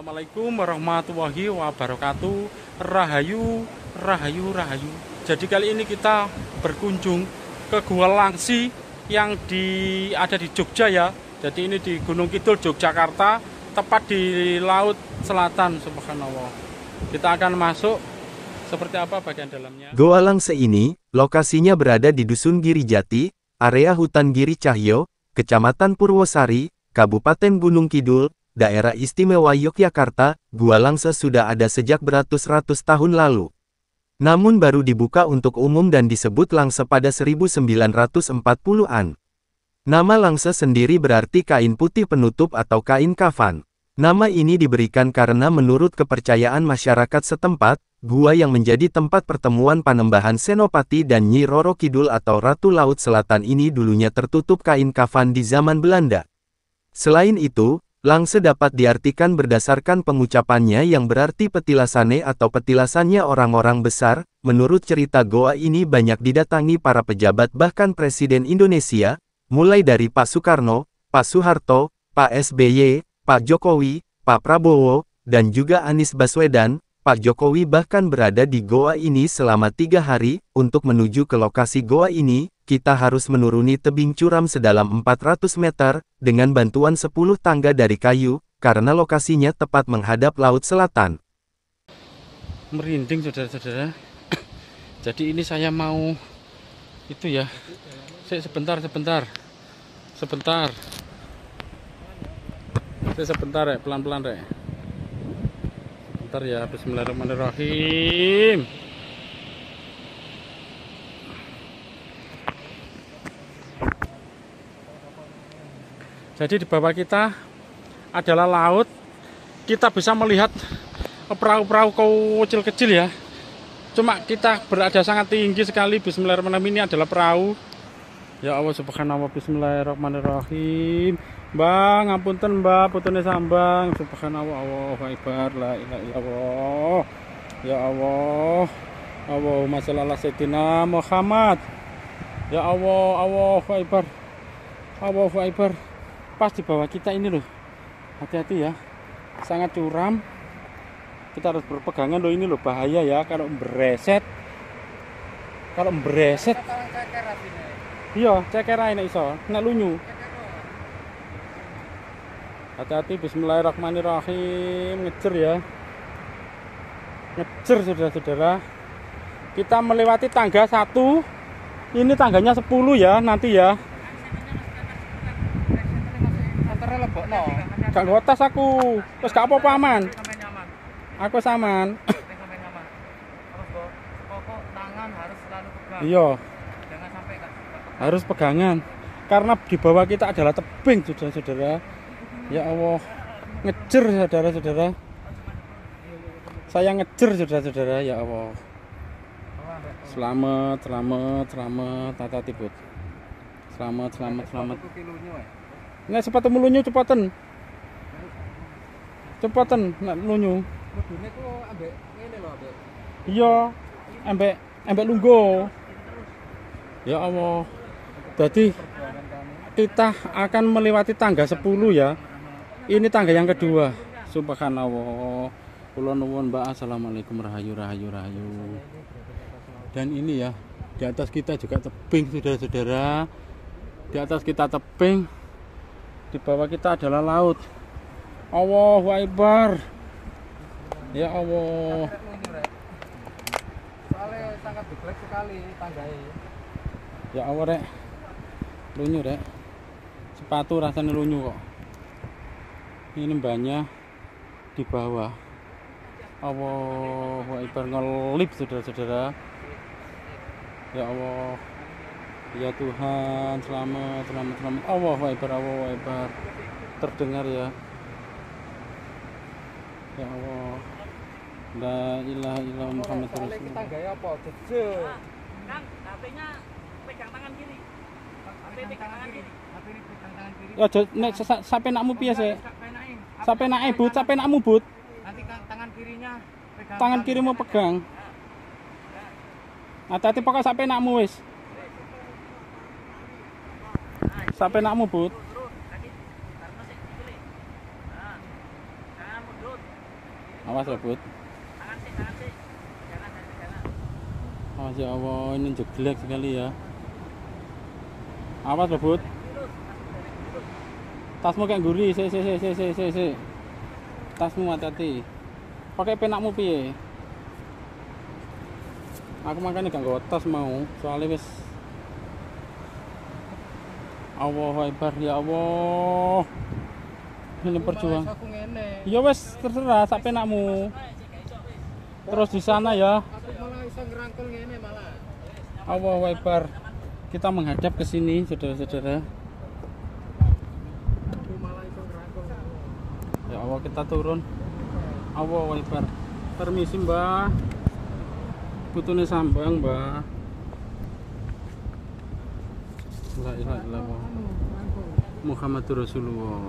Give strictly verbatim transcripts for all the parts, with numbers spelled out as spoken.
Assalamualaikum warahmatullahi wabarakatuh. Rahayu, rahayu, rahayu. Jadi kali ini kita berkunjung ke Goa Langse yang di, ada di Jogja ya. Jadi ini di Gunung Kidul, Yogyakarta, tepat di Laut Selatan, subhanallah. Kita akan masuk seperti apa bagian dalamnya. Goa Langse ini, lokasinya berada di Dusun Girijati, area Hutan Giri Cahyo, Kecamatan Purwosari, Kabupaten Gunung Kidul, Daerah Istimewa Yogyakarta. Goa Langse sudah ada sejak beratus-ratus tahun lalu. Namun baru dibuka untuk umum dan disebut Langse pada seribu sembilan ratus empat puluhan. Nama Langse sendiri berarti kain putih penutup atau kain kafan. Nama ini diberikan karena menurut kepercayaan masyarakat setempat, gua yang menjadi tempat pertemuan Panembahan Senopati dan Nyi Roro Kidul atau Ratu Laut Selatan ini dulunya tertutup kain kafan di zaman Belanda. Selain itu, Langse dapat diartikan berdasarkan pengucapannya yang berarti petilasane atau petilasannya orang-orang besar. Menurut cerita, goa ini banyak didatangi para pejabat bahkan Presiden Indonesia, mulai dari Pak Soekarno, Pak Soeharto, Pak S B Y, Pak Jokowi, Pak Prabowo, dan juga Anies Baswedan. Pak Jokowi bahkan berada di goa ini selama tiga hari. Untuk menuju ke lokasi goa ini, kita harus menuruni tebing curam sedalam empat ratus meter, dengan bantuan sepuluh tangga dari kayu, karena lokasinya tepat menghadap Laut Selatan. Merinding, saudara-saudara. Jadi ini saya mau, itu ya, saya sebentar, sebentar, sebentar. Saya sebentar, ya, pelan-pelan, ya. Sebentar ya, bismillahirrahmanirrahim. Jadi di bawah kita adalah laut. Kita bisa melihat perahu-perahu kecil-kecil ya. Cuma kita berada sangat tinggi sekali. Bismillahirrahmanirrahim, ini adalah perahu. Ya Allah, subhanallah, bismillahirrahmanirrahim. Bang, ngapunten mbak, putune sambang. Subhanallah, Allahu akbar, la ilaha illallah. Ya Allah, Allahumma shalli ala sayyidina Muhammad. Ya Allah, Allahu akbar, Allahu akbar. Pas di bawah kita ini loh, hati-hati ya, sangat curam. Kita harus berpegangan loh, ini loh bahaya ya, kalau bereset, kalau bereset, iya ceker aja iso, nak lunyu. Hati-hati, bismillahirrahmanirrahim, ngejer ya, ngejer saudara-saudara. Kita melewati tangga satu, ini tangganya sepuluh ya nanti ya. No. Gak nggo tas aku. Terus gak apa-apa aman. Aku saman. Tangan harus selalu pegang. Iya. Jangan sampai gak harus pegangan. Karena di bawah kita adalah tebing, saudara-saudara. Ya Allah. Ngejer, saudara-saudara. Saya ngejer, saudara-saudara, ya Allah. Selamat, selamat, selamat, tata tibut. Selamat, selamat, selamat. Nah, sepatu mulunyu cepetan, cepetan, nak lunyu. Iya, ambek, ambek lunggo. Ya Allah. Jadi kita akan melewati tangga sepuluh ya. Ini tangga yang kedua. Subhanallah. Kula nuwun mbak. Assalamualaikum, rahayu, rahayu, rahayu. Dan ini ya, di atas kita juga tebing, saudara-saudara. Di atas kita tebing. Di bawah kita adalah laut. Allahu akbar. Ya Allah. Soalnya sangat beglek sekali tangganya. Ya Allah, Rek. Lunyu, Rek. Sepatu rasanya lunyu kok. Ini banyak di bawah. Allahu akbar, ngelip saudara-saudara. Ya Allah. Ya Tuhan, selamat, selamat, selamat. Allahu akbar, Allahu akbar. Terdengar ya. Ya Allah. La ilaha illallah Muhammad Rasulullah. Kita gaya apa? Jejer. Kang, H P-nya pegang tangan kiri. H P pegang tangan kiri. H P pegang tangan kiri. Ya nek sampe nakmu piye sih? Sampe nake but, sampe nakmu but. Nanti tangan kirinya pegang. Tangan kirimu pegang. Hati-hati pokok sampe nakmu wis. Sampai nak mubut. Mas Robot. Masya Allah, ini jelek sekali ya. Awas Robot. Tasmu kayak gurih, si, si, si, si, si, si. Tasmu hati-hati. Pakai penakmu piye? Aku makanya gak nggawa tas mau, soalnya wis. Allahu Akbar, ya Allah. Ini perjuang. Ya wes terserah sak penakmu. Terus di sana ya. Allahu Akbar. Kita menghadap ke sini, saudara-saudara. Ya Allah, kita turun. Allahu Akbar. Permisi, Mbah. Putune sambang, Mbah. La ilaha illallah Muhammadur Rasulullah.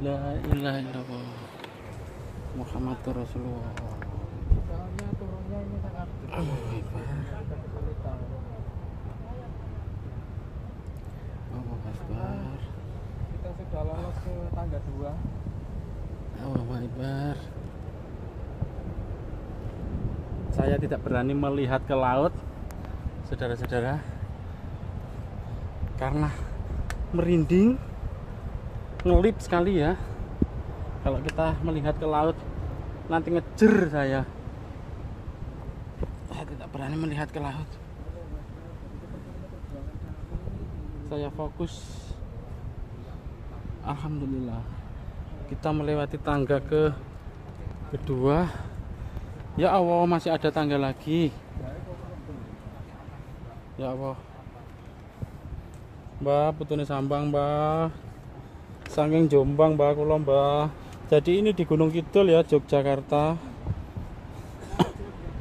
La ilaha illallah Muhammadur Rasulullah. Soalnya turunnya ini sangat Allahu Akbar. Kita sudah lolos ke tangga dua. Allahu Akbar. Saya tidak berani melihat ke laut, saudara-saudara, karena merinding, ngelip sekali ya. Kalau kita melihat ke laut, nanti ngejer saya. Saya tidak berani melihat ke laut. Saya fokus. Alhamdulillah. Kita melewati tangga ke kedua. Ya Allah, masih ada tangga lagi. Ya Allah. Mbak, putune sambang, Mbak. Saking Jombang, Mbak, kula, Mbak. Jadi ini di Gunung Kidul ya, Yogyakarta.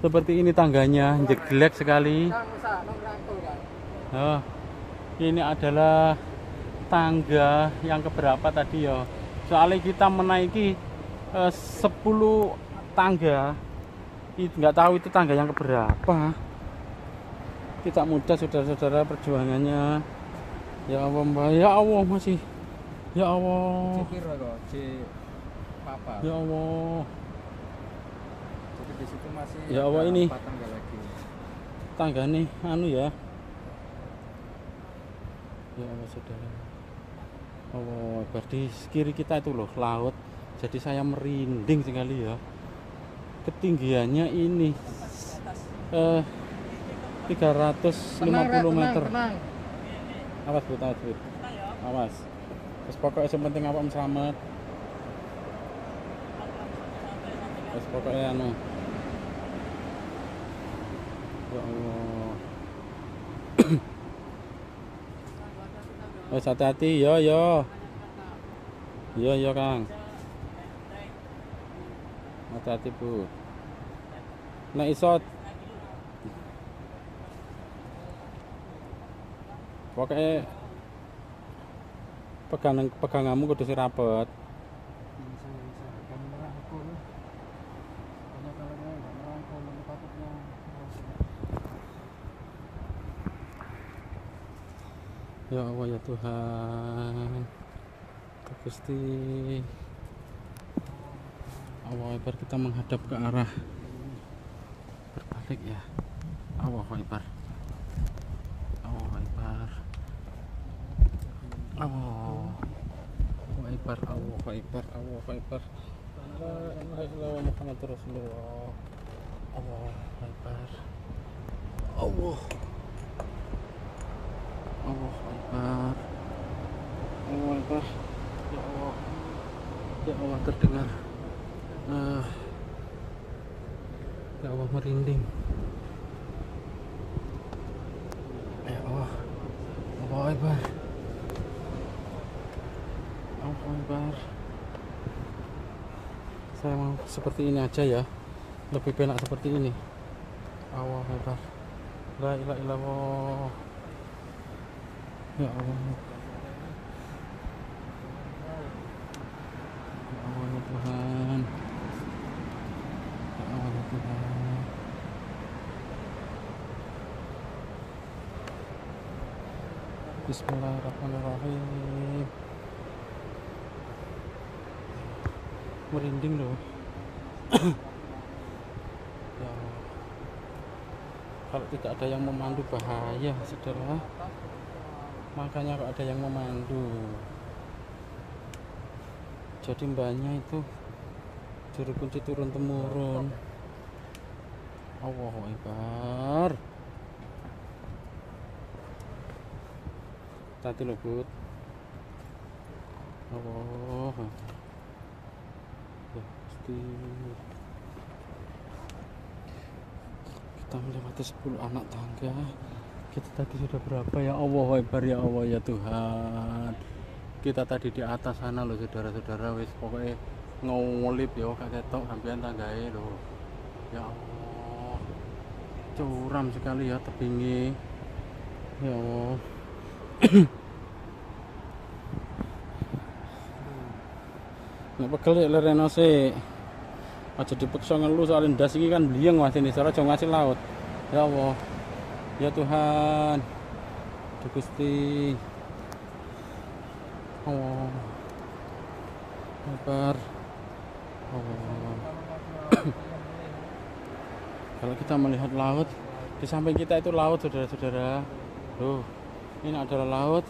Seperti ini tangganya, jelek sekali. Oh, ini adalah tangga yang keberapa tadi ya? Soalnya kita menaiki eh, sepuluh tangga, nggak tahu itu tangga yang keberapa. Tidak mudah saudara-saudara perjuangannya. Ya Allah, Mbak. Ya Allah, masih. Ya Allah. Ya Allah. Ya Allah, ini tangga nih, anu ya. Ya Allah, saudara. Oh, berarti kiri kita itu loh laut. Jadi saya merinding sekali ya. Ketinggiannya ini eh, tiga ratus lima puluh meter. Tenang, tenang. Awas buta, awas. Awas. Terus pokoknya yang penting awakmu selamat. Terus pokoknya anu. Ya Allah. Wes hati-hati yo yo. Yo yo Kang. Hati-hati Bu. Nek iso pokoke pegangan peganganmu kudu sirapet. Ya Allah, ya Tuhan, Gusti Allah Akbar. Kita menghadap ke arah berbalik ya. Allah Akbar, Allah Akbar, Allah Akbar, Allah Akbar, Allah Akbar. La ilaha illallah Muhammadur Rasulullah. Allah Akbar, Allah Allah Akbar, Allah Akbar. Ya Allah, ya Allah, terdengar uh, ya Allah, merinding. Ya Allah, Allah Akbar, Allah Akbar. Saya mau seperti ini aja ya, lebih enak seperti ini. Allah Akbar. La ilaha illallah. Ya Allah, ya Allah, ya Tuhan, ya Allah, ya Tuhan. Bismillahirrahmanirrahim. Merinding loh. Ya, kalau tidak ada yang memandu bahaya, saudara. Makanya kalau ada yang memandu. Jadi mbaknya itu juru kunci turun temurun. Allahu Akbar. Tadi lo Bud. Oh. Ya, pasti. Kita melewati sepuluh anak tangga. Kita tadi sudah berapa ya? Allahu Akbar ya Allah ya Tuhan. Kita tadi di atas sana loh saudara-saudara, wis pokoknya ngolip ya kak ketok sampean tanggae loh. Ya Allah. Curam sekali ya tebingnya. Ya Allah. Nek pegel lereno sik. Aja dipeksa ngelu soal ndas iki kan bliyeng Mas Indonesia aja ngasih laut. Ya Allah. Ya Tuhan. Duh Gusti. Allah. Sabar. Allah. Kalau kita melihat laut, di samping kita itu laut saudara-saudara. Loh. Ini adalah laut.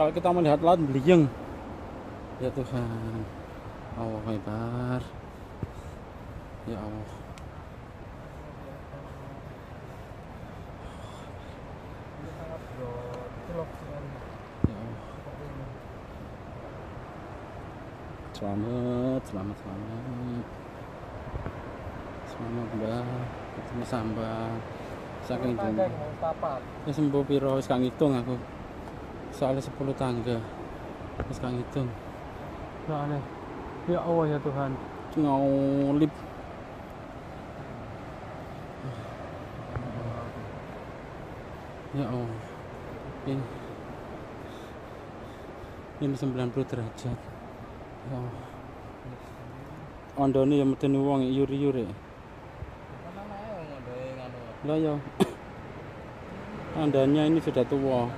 Kalau kita melihat laut beliung. Ya Tuhan. Allah Akbar. Ya Allah. Ya Allah. Selamat, selamat, selamat. Selamat Mbak. Ketemu Sambang. Saking tangga ya sembuh piro wis kang hitung aku. Soalnya sepuluh tangga. Wis kang hitung. Soalnya ya Allah ya Tuhan, ngolip. Ya Allah. Ini ini sembilan puluh derajat. Ya Allah. Ondone ya medeni wong yuri-yuri. Lah ya. Andanya ini sudah tua.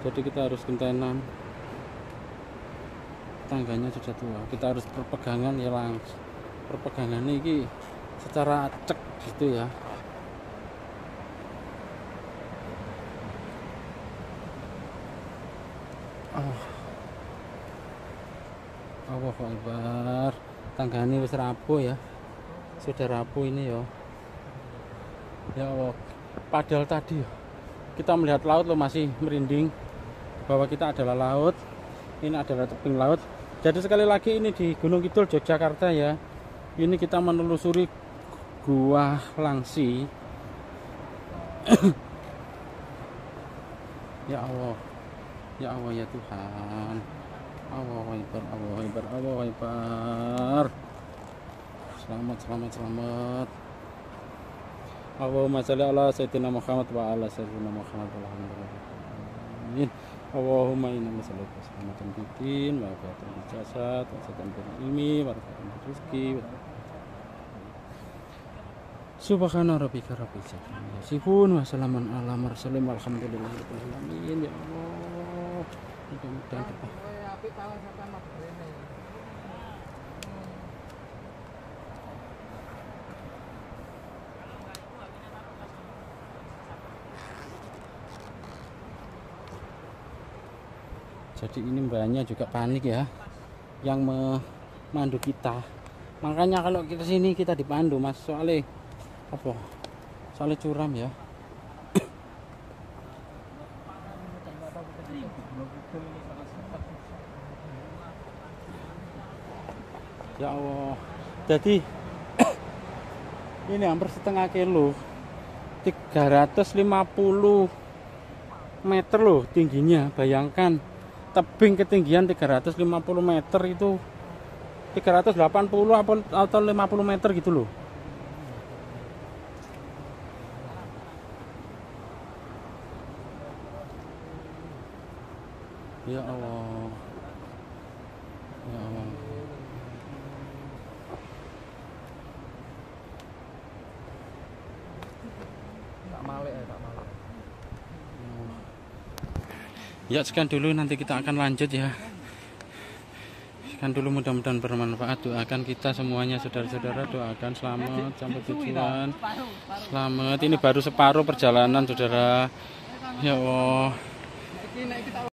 Jadi kita harus gentenan. Tangganya sudah tua. Kita harus perpegangan ya langsung. Perpegangan ini secara cek gitu ya. Oh. Allah Akbar. Tangganya wis rapuh ya. Sudah rapuh ini ya. Ya Allah, padahal tadi kita melihat laut loh, masih merinding bahwa kita adalah laut. Ini adalah tebing laut. Jadi sekali lagi ini di Gunung Kidul Yogyakarta ya. Ini kita menelusuri Goa Langse. Ya Allah, ya Allah ya Tuhan. Allahu Akbar, Allahu Akbar, Allahu Akbar. Selamat, selamat, selamat. Allahumma shalli ala sayyidina Muhammad wa ala sayyidina Muhammad alhamdulillah. Amin. Allahumma inna nas'aluka salamatan fid din wa afiatan fil jasad wa salamatan fil ilmi wa barakatan fil rizqi. Subhana rabbika rabbil izzati amma yasifun wa salamun alal mursalin walhamdulillahirabbil alamin. Ya Allah. Mudah-mudahan apik tawon sama brene. Jadi ini mbaknya juga panik ya, yang memandu kita. Makanya kalau kita sini kita dipandu mas, soalnya apa? Soalnya curam ya. Ya Allah. Jadi ini hampir setengah kilo, tiga ratus lima puluh meter loh tingginya, bayangkan. Tebing ketinggian tiga ratus lima puluh meter itu tiga ratus delapan puluh atau lima puluh meter gitu loh. Ya Allah. Ya Allah. Tak malek, tak malek. Ya, sekian dulu, nanti kita akan lanjut ya. Sekian dulu, mudah-mudahan bermanfaat. Doakan kita semuanya, saudara-saudara, doakan selamat sampai tujuan. Selamat, ini baru separuh perjalanan, saudara. Ya Allah.